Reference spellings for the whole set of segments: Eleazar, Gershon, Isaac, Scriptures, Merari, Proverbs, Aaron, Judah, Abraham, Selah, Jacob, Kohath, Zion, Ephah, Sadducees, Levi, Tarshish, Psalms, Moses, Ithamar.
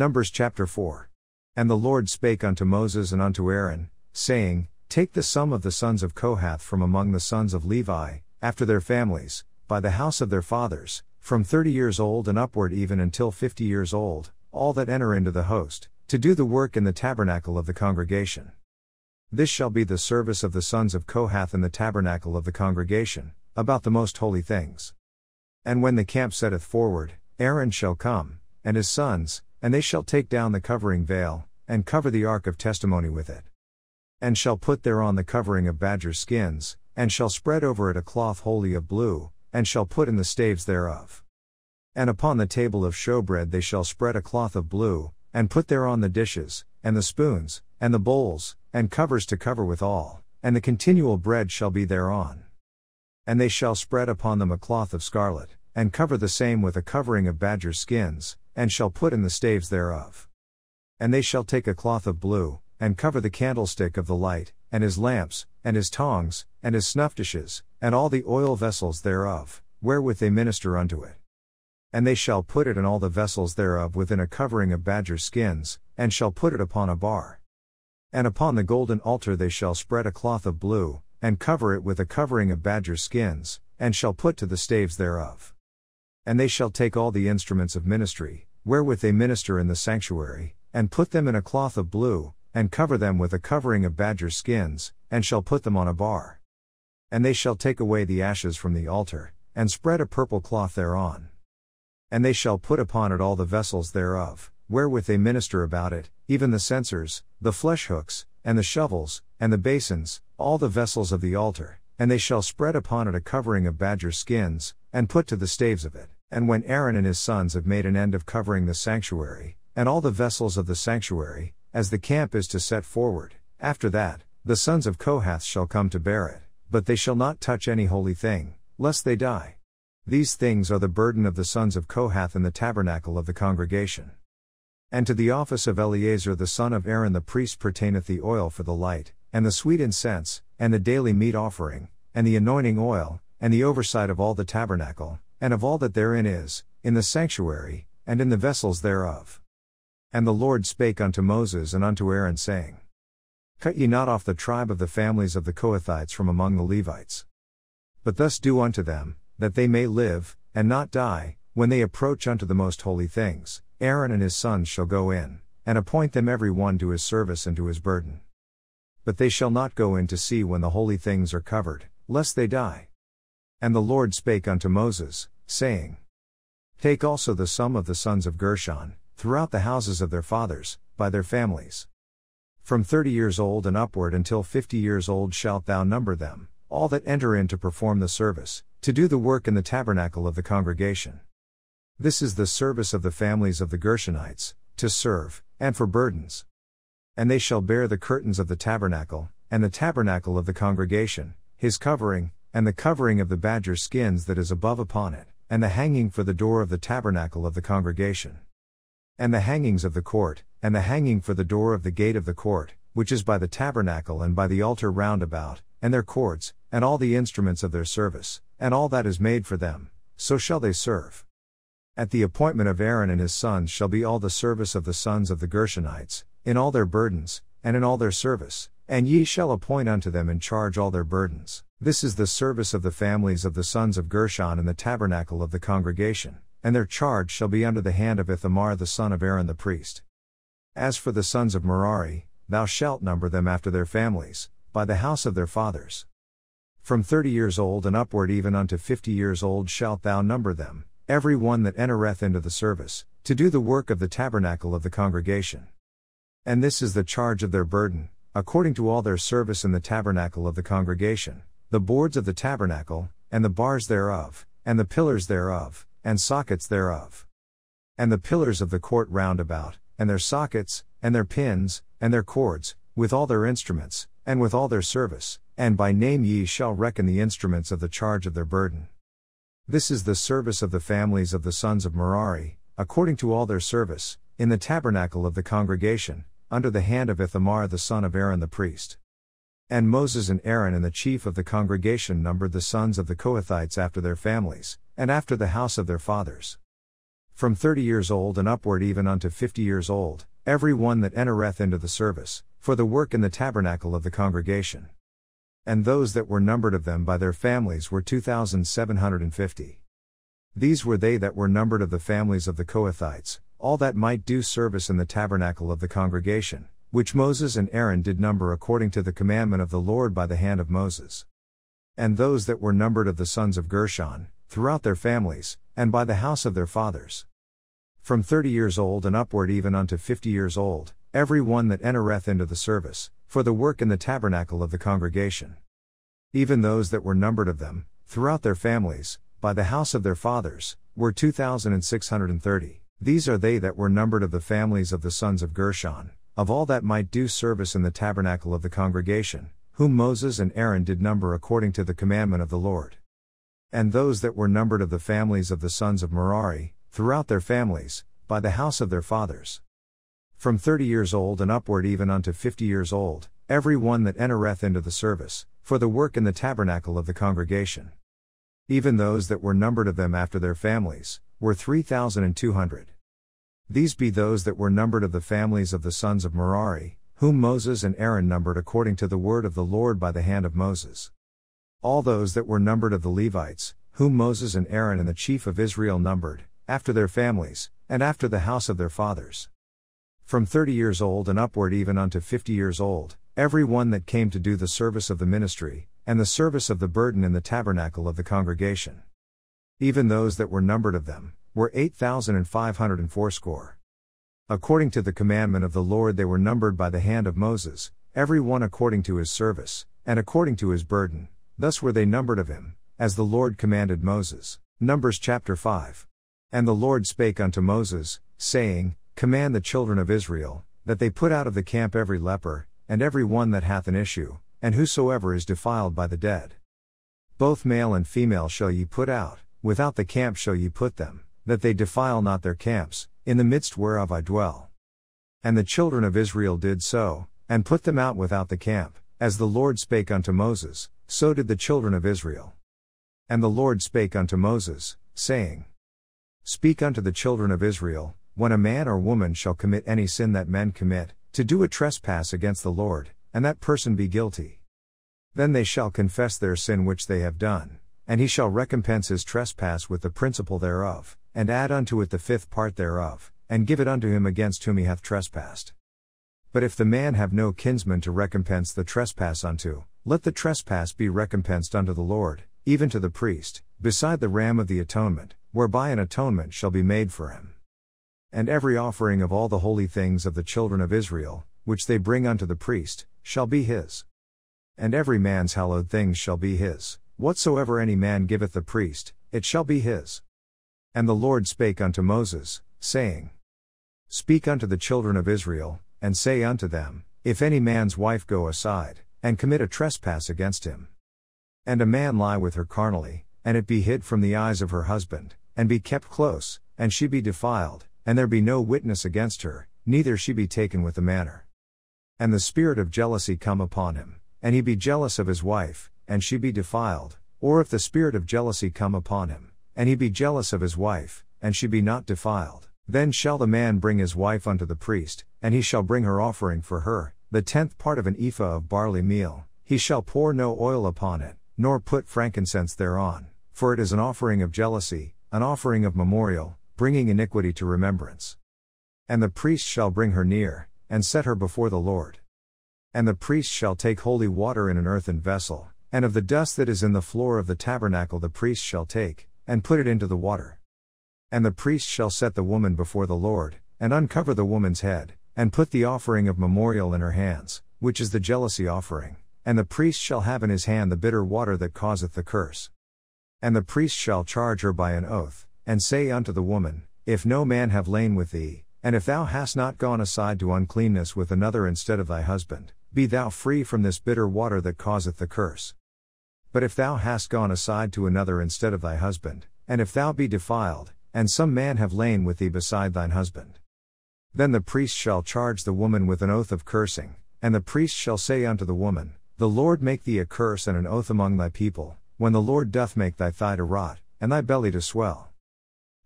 Numbers chapter 4. And the Lord spake unto Moses and unto Aaron, saying, Take the sum of the sons of Kohath from among the sons of Levi, after their families, by the house of their fathers, from 30 years old and upward even until 50 years old, all that enter into the host, to do the work in the tabernacle of the congregation. This shall be the service of the sons of Kohath in the tabernacle of the congregation, about the most holy things. And when the camp setteth forward, Aaron shall come, and his sons, and they shall take down the covering veil, and cover the ark of testimony with it. And shall put thereon the covering of badger skins, and shall spread over it a cloth wholly of blue, and shall put in the staves thereof. And upon the table of showbread they shall spread a cloth of blue, and put thereon the dishes, and the spoons, and the bowls, and covers to cover withal, and the continual bread shall be thereon. And they shall spread upon them a cloth of scarlet, and cover the same with a covering of badger skins, and shall put in the staves thereof. And they shall take a cloth of blue, and cover the candlestick of the light, and his lamps, and his tongs, and his snuff dishes, and all the oil vessels thereof, wherewith they minister unto it. And they shall put it and all the vessels thereof within a covering of badger skins, and shall put it upon a bar. And upon the golden altar they shall spread a cloth of blue, and cover it with a covering of badger skins, and shall put to the staves thereof. And they shall take all the instruments of ministry, wherewith they minister in the sanctuary, and put them in a cloth of blue, and cover them with a covering of badger skins, and shall put them on a bar. And they shall take away the ashes from the altar, and spread a purple cloth thereon. And they shall put upon it all the vessels thereof, wherewith they minister about it, even the censers, the flesh hooks, and the shovels, and the basins, all the vessels of the altar, and they shall spread upon it a covering of badger skins, and put to the staves of it. And when Aaron and his sons have made an end of covering the sanctuary, and all the vessels of the sanctuary, as the camp is to set forward, after that, the sons of Kohath shall come to bear it, but they shall not touch any holy thing, lest they die. These things are the burden of the sons of Kohath in the tabernacle of the congregation. And to the office of Eleazar the son of Aaron the priest pertaineth the oil for the light, and the sweet incense, and the daily meat offering, and the anointing oil, and the oversight of all the tabernacle, and of all that therein is, in the sanctuary, and in the vessels thereof. And the Lord spake unto Moses and unto Aaron, saying, Cut ye not off the tribe of the families of the Kohathites from among the Levites. But thus do unto them, that they may live, and not die, when they approach unto the most holy things. Aaron and his sons shall go in, and appoint them every one to his service and to his burden. But they shall not go in to see when the holy things are covered, lest they die. And the Lord spake unto Moses, saying, Take also the sum of the sons of Gershon, throughout the houses of their fathers, by their families. From 30 years old and upward until 50 years old shalt thou number them, all that enter in to perform the service, to do the work in the tabernacle of the congregation. This is the service of the families of the Gershonites, to serve, and for burdens. And they shall bear the curtains of the tabernacle, and the tabernacle of the congregation, his covering, and the covering of the badger skins that is above upon it, and the hanging for the door of the tabernacle of the congregation. And the hangings of the court, and the hanging for the door of the gate of the court, which is by the tabernacle and by the altar round about, and their cords, and all the instruments of their service, and all that is made for them, so shall they serve. At the appointment of Aaron and his sons shall be all the service of the sons of the Gershonites, in all their burdens, and in all their service, and ye shall appoint unto them in charge all their burdens. This is the service of the families of the sons of Gershon in the tabernacle of the congregation, and their charge shall be under the hand of Ithamar the son of Aaron the priest. As for the sons of Merari, thou shalt number them after their families, by the house of their fathers. From 30 years old and upward even unto 50 years old shalt thou number them, every one that entereth into the service, to do the work of the tabernacle of the congregation. And this is the charge of their burden, according to all their service in the tabernacle of the congregation, the boards of the tabernacle, and the bars thereof, and the pillars thereof, and sockets thereof. And the pillars of the court round about, and their sockets, and their pins, and their cords, with all their instruments, and with all their service, and by name ye shall reckon the instruments of the charge of their burden. This is the service of the families of the sons of Merari, according to all their service, in the tabernacle of the congregation, under the hand of Ithamar the son of Aaron the priest. And Moses and Aaron and the chief of the congregation numbered the sons of the Kohathites after their families, and after the house of their fathers. from 30 years old and upward even unto 50 years old, every one that entereth into the service, for the work in the tabernacle of the congregation. And those that were numbered of them by their families were 2,750. These were they that were numbered of the families of the Kohathites, all that might do service in the tabernacle of the congregation, which Moses and Aaron did number according to the commandment of the Lord by the hand of Moses. And those that were numbered of the sons of Gershon, throughout their families, and by the house of their fathers. From 30 years old and upward even unto 50 years old, every one that entereth into the service, for the work in the tabernacle of the congregation. Even those that were numbered of them, throughout their families, by the house of their fathers, were 2,630. These are they that were numbered of the families of the sons of Gershon, of all that might do service in the tabernacle of the congregation, whom Moses and Aaron did number according to the commandment of the Lord. And those that were numbered of the families of the sons of Merari, throughout their families, by the house of their fathers. From 30 years old and upward even unto 50 years old, every one that entereth into the service, for the work in the tabernacle of the congregation. Even those that were numbered of them after their families, were 3,200. These be those that were numbered of the families of the sons of Merari, whom Moses and Aaron numbered according to the word of the Lord by the hand of Moses. All those that were numbered of the Levites, whom Moses and Aaron and the chief of Israel numbered, after their families, and after the house of their fathers. From 30 years old and upward even unto 50 years old, every one that came to do the service of the ministry, and the service of the burden in the tabernacle of the congregation. Even those that were numbered of them, were 8,580. According to the commandment of the Lord they were numbered by the hand of Moses, every one according to his service, and according to his burden, thus were they numbered of him, as the Lord commanded Moses. Numbers chapter 5. And the Lord spake unto Moses, saying, Command the children of Israel, that they put out of the camp every leper, and every one that hath an issue, and whosoever is defiled by the dead. Both male and female shall ye put out, without the camp shall ye put them, that they defile not their camps, in the midst whereof I dwell. And the children of Israel did so, and put them out without the camp, as the Lord spake unto Moses, so did the children of Israel. And the Lord spake unto Moses, saying, Speak unto the children of Israel, when a man or woman shall commit any sin that men commit, to do a trespass against the Lord, and that person be guilty. Then they shall confess their sin which they have done, and he shall recompense his trespass with the principal thereof, and add unto it the fifth part thereof, and give it unto him against whom he hath trespassed. But if the man have no kinsman to recompense the trespass unto, let the trespass be recompensed unto the Lord, even to the priest, beside the ram of the atonement, whereby an atonement shall be made for him. And every offering of all the holy things of the children of Israel, which they bring unto the priest, shall be his. And every man's hallowed things shall be his, whatsoever any man giveth the priest, it shall be his. And the Lord spake unto Moses, saying, Speak unto the children of Israel, and say unto them, If any man's wife go aside, and commit a trespass against him, and a man lie with her carnally, and it be hid from the eyes of her husband, and be kept close, and she be defiled, and there be no witness against her, neither she be taken with the manner. And the spirit of jealousy come upon him, and he be jealous of his wife, and she be defiled, or if the spirit of jealousy come upon him, and he be jealous of his wife, and she be not defiled, then shall the man bring his wife unto the priest, and he shall bring her offering for her, the 10th part of an ephah of barley meal, he shall pour no oil upon it, nor put frankincense thereon, for it is an offering of jealousy, an offering of memorial, bringing iniquity to remembrance. And the priest shall bring her near, and set her before the Lord. And the priest shall take holy water in an earthen vessel, and of the dust that is in the floor of the tabernacle the priest shall take, and put it into the water. And the priest shall set the woman before the Lord, and uncover the woman's head, and put the offering of memorial in her hands, which is the jealousy offering, and the priest shall have in his hand the bitter water that causeth the curse. And the priest shall charge her by an oath, and say unto the woman, If no man have lain with thee, and if thou hast not gone aside to uncleanness with another instead of thy husband, be thou free from this bitter water that causeth the curse. But if thou hast gone aside to another instead of thy husband, and if thou be defiled, and some man have lain with thee beside thine husband, then the priest shall charge the woman with an oath of cursing, and the priest shall say unto the woman, The Lord make thee a curse and an oath among thy people, when the Lord doth make thy thigh to rot, and thy belly to swell.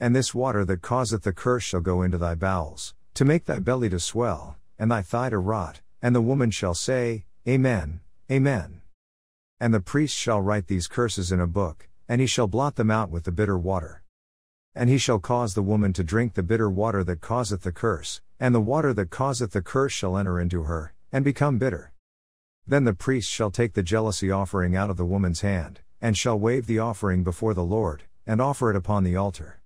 And this water that causeth the curse shall go into thy bowels, to make thy belly to swell, and thy thigh to rot, and the woman shall say, Amen, Amen. And the priest shall write these curses in a book, and he shall blot them out with the bitter water. And he shall cause the woman to drink the bitter water that causeth the curse, and the water that causeth the curse shall enter into her, and become bitter. Then the priest shall take the jealousy offering out of the woman's hand, and shall wave the offering before the Lord, and offer it upon the altar.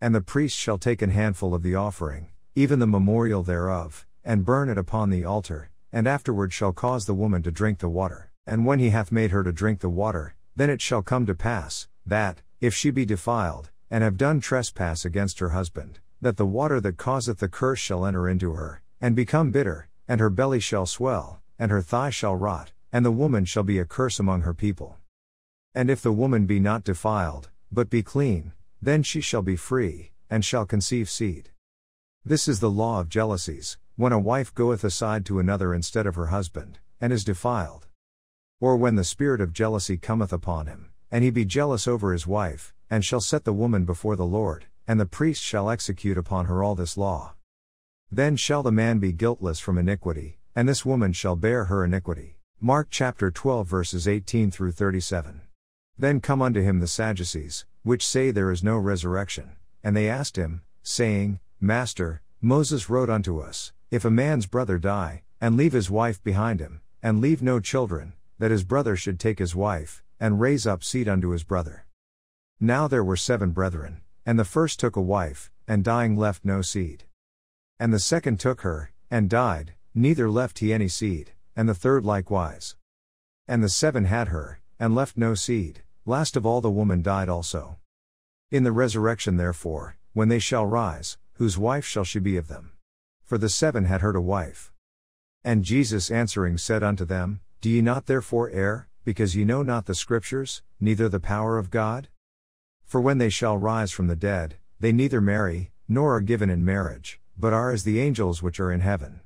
And the priest shall take an handful of the offering, even the memorial thereof, and burn it upon the altar, and afterward shall cause the woman to drink the water. And when he hath made her to drink the water, then it shall come to pass, that, if she be defiled, and have done trespass against her husband, that the water that causeth the curse shall enter into her, and become bitter, and her belly shall swell, and her thigh shall rot, and the woman shall be a curse among her people. And if the woman be not defiled, but be clean, then she shall be free, and shall conceive seed. This is the law of jealousies, when a wife goeth aside to another instead of her husband, and is defiled. Or when the spirit of jealousy cometh upon him, and he be jealous over his wife, and shall set the woman before the Lord, and the priest shall execute upon her all this law. Then shall the man be guiltless from iniquity, and this woman shall bear her iniquity. Mark chapter 12 verses 18 through 37. Then come unto him the Sadducees, which say there is no resurrection, and they asked him, saying, Master, Moses wrote unto us, if a man's brother die, and leave his wife behind him, and leave no children, that his brother should take his wife, and raise up seed unto his brother. Now there were 7 brethren, and the first took a wife, and dying left no seed. And the second took her, and died, neither left he any seed, and the third likewise. And the 7 had her, and left no seed, last of all the woman died also. In the resurrection therefore, when they shall rise, whose wife shall she be of them? For the 7 had her to wife. And Jesus answering said unto them, Do ye not therefore err, because ye know not the Scriptures, neither the power of God? For when they shall rise from the dead, they neither marry, nor are given in marriage, but are as the angels which are in heaven.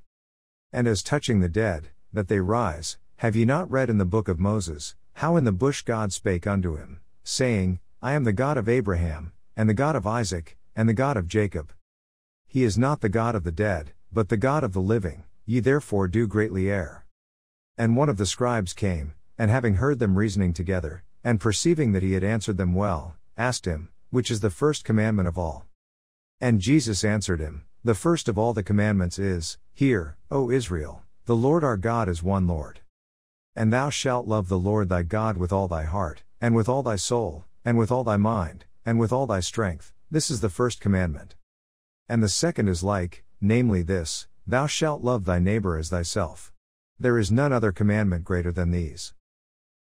And as touching the dead, that they rise, have ye not read in the book of Moses, how in the bush God spake unto him, saying, I am the God of Abraham, and the God of Isaac, and the God of Jacob. He is not the God of the dead, but the God of the living, ye therefore do greatly err. And one of the scribes came, and having heard them reasoning together, and perceiving that he had answered them well, asked him, Which is the first commandment of all? And Jesus answered him, The first of all the commandments is, Hear, O Israel, the Lord our God is one Lord. And thou shalt love the Lord thy God with all thy heart, and with all thy soul, and with all thy mind, and with all thy strength, this is the first commandment. And the second is like, namely this, Thou shalt love thy neighbor as thyself. There is none other commandment greater than these.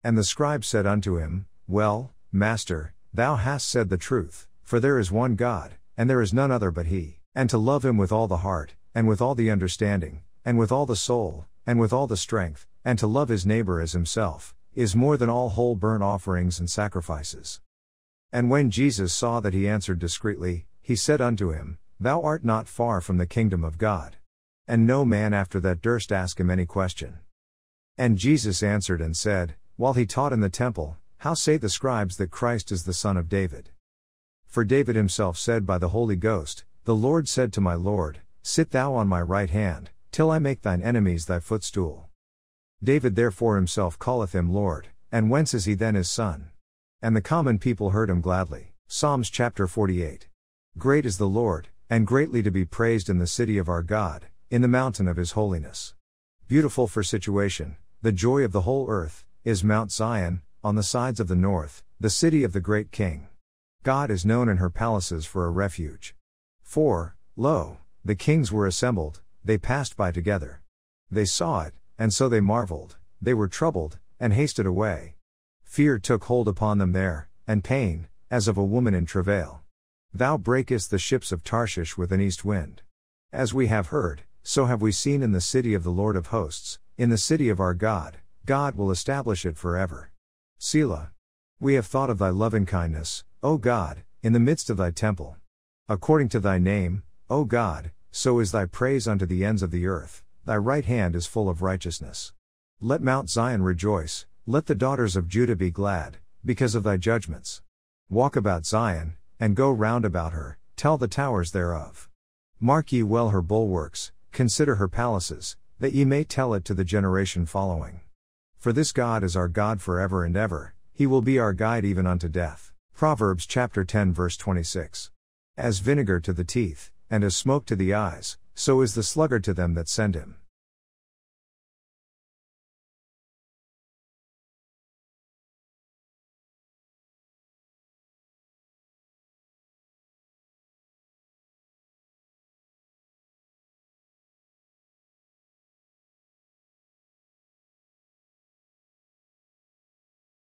And the scribe said unto him, Well, Master, thou hast said the truth, for there is one God, and there is none other but He, and to love Him with all the heart, and with all the understanding, and with all the soul, and with all the strength, and to love his neighbor as himself, is more than all whole burnt offerings and sacrifices. And when Jesus saw that he answered discreetly, he said unto him, Thou art not far from the kingdom of God. And no man after that durst ask him any question. And Jesus answered and said, While he taught in the temple, how say the scribes that Christ is the son of David? For David himself said by the Holy Ghost, The Lord said to my Lord, Sit thou on my right hand, till I make thine enemies thy footstool. David therefore himself calleth him Lord, and whence is he then his son? And the common people heard him gladly. Psalms chapter 48. Great is the Lord, and greatly to be praised in the city of our God, in the mountain of his holiness. Beautiful for situation, the joy of the whole earth, is Mount Zion, on the sides of the north, the city of the great king. God is known in her palaces for a refuge. For, lo, the kings were assembled, they passed by together. They saw it, and so they marveled, they were troubled, and hasted away. Fear took hold upon them there, and pain, as of a woman in travail. Thou breakest the ships of Tarshish with an east wind. As we have heard, so have we seen in the city of the Lord of hosts, in the city of our God, God will establish it forever. Selah. We have thought of thy loving kindness, O God, in the midst of thy temple. According to thy name, O God, so is thy praise unto the ends of the earth, thy right hand is full of righteousness. Let Mount Zion rejoice, let the daughters of Judah be glad, because of thy judgments. Walk about Zion, and go round about her, tell the towers thereof. Mark ye well her bulwarks, consider her palaces, that ye may tell it to the generation following. For this God is our God forever and ever, he will be our guide even unto death. Proverbs chapter 10 verse 26. As vinegar to the teeth, and as smoke to the eyes, so is the sluggard to them that send him.